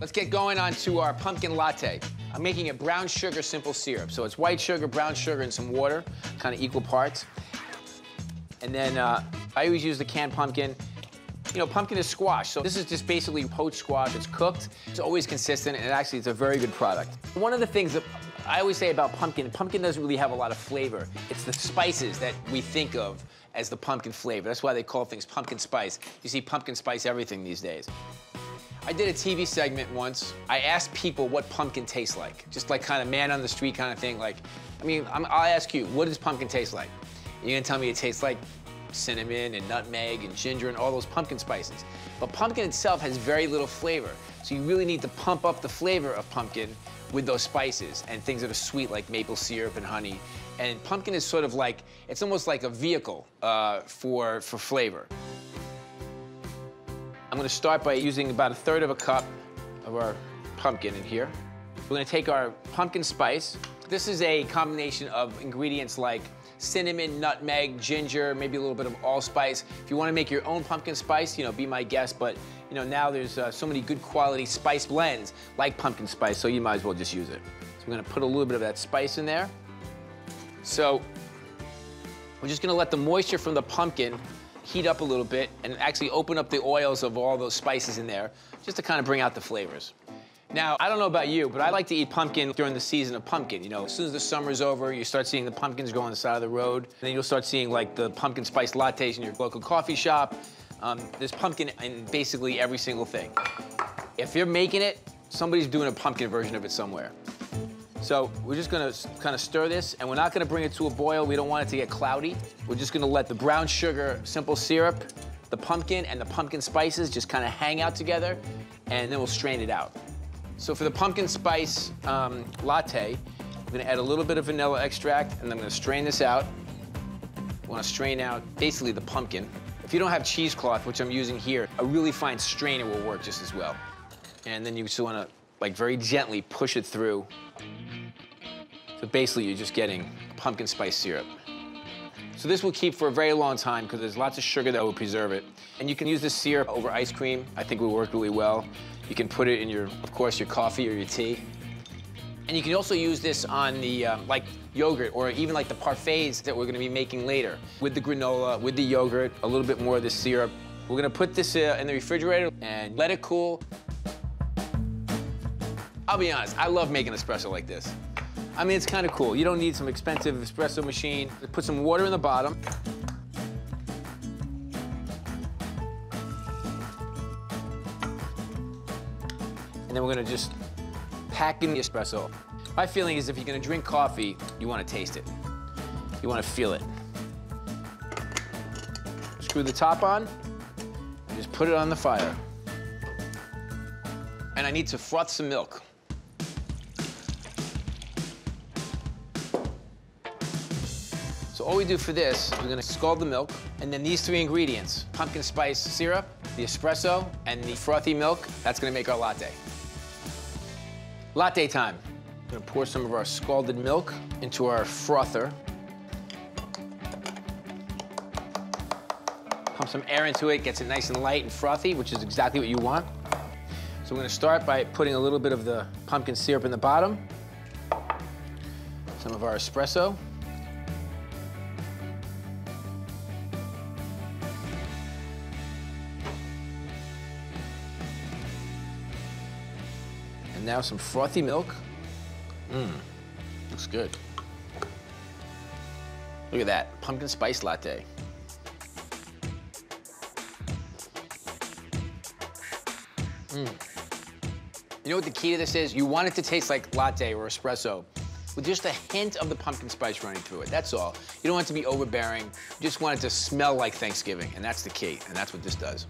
Let's get going on to our pumpkin latte. I'm making it brown sugar simple syrup. So it's white sugar, brown sugar, and some water, kind of equal parts. And then I always use the canned pumpkin. You know, pumpkin is squash, so this is just basically poached squash. It's cooked, it's always consistent, and actually it's a very good product. One of the things that I always say about pumpkin doesn't really have a lot of flavor. It's the spices that we think of as the pumpkin flavor. That's why they call things pumpkin spice. You see pumpkin spice everything these days. I did a TV segment once. I asked people what pumpkin tastes like, just like kind of man on the street kind of thing. Like, I mean, I'll ask you, what does pumpkin taste like? And you're gonna tell me it tastes like cinnamon and nutmeg and ginger and all those pumpkin spices. But pumpkin itself has very little flavor, so you really need to pump up the flavor of pumpkin with those spices and things that are sweet like maple syrup and honey. And pumpkin is sort of like, it's almost like a vehicle for flavor. I'm gonna start by using about 1/3 of a cup of our pumpkin in here. We're gonna take our pumpkin spice. This is a combination of ingredients like cinnamon, nutmeg, ginger, maybe a little bit of allspice. If you want to make your own pumpkin spice, you know, be my guest. But you know, now there's so many good quality spice blends like pumpkin spice, so you might as well just use it. So we're going to put a little bit of that spice in there. So we're just going to let the moisture from the pumpkin heat up a little bit and actually open up the oils of all those spices in there just to kind of bring out the flavors. Now, I don't know about you, but I like to eat pumpkin during the season of pumpkin. You know, as soon as the summer's over, you start seeing the pumpkins go on the side of the road. And then you'll start seeing like the pumpkin spice lattes in your local coffee shop. There's pumpkin in basically every single thing. If you're making it, somebody's doing a pumpkin version of it somewhere. So we're just gonna kind of stir this, and we're not gonna bring it to a boil. We don't want it to get cloudy. We're just gonna let the brown sugar, simple syrup, the pumpkin, and the pumpkin spices just kind of hang out together, and then we'll strain it out. So for the pumpkin spice latte, I'm gonna add a little bit of vanilla extract, and I'm gonna strain this out. I wanna strain out basically the pumpkin. If you don't have cheesecloth, which I'm using here, a really fine strainer will work just as well. And then you just wanna like very gently push it through. So basically you're just getting pumpkin spice syrup. So this will keep for a very long time because there's lots of sugar that will preserve it. And you can use this syrup over ice cream. I think it will work really well. You can put it in your, of course, your coffee or your tea. And you can also use this on the, like yogurt or even like the parfaits that we're gonna be making later. With the granola, with the yogurt, a little bit more of the syrup. We're gonna put this in the refrigerator and let it cool. I'll be honest, I love making espresso like this. I mean, it's kind of cool. You don't need some expensive espresso machine. Put some water in the bottom. And then we're gonna just pack in the espresso. My feeling is if you're gonna drink coffee, you wanna taste it. You wanna feel it. Screw the top on, and just put it on the fire. And I need to froth some milk. So all we do for this, we're gonna scald the milk, and then these three ingredients, pumpkin spice syrup, the espresso, and the frothy milk, that's gonna make our latte. Latte time. I'm gonna pour some of our scalded milk into our frother. Pump some air into it, gets it nice and light and frothy, which is exactly what you want. So we're gonna start by putting a little bit of the pumpkin syrup in the bottom, some of our espresso, and now some frothy milk. Looks good. Look at that, pumpkin spice latte. You know what the key to this is? You want it to taste like latte or espresso with just a hint of the pumpkin spice running through it, that's all. You don't want it to be overbearing. You just want it to smell like Thanksgiving, and that's the key, and that's what this does.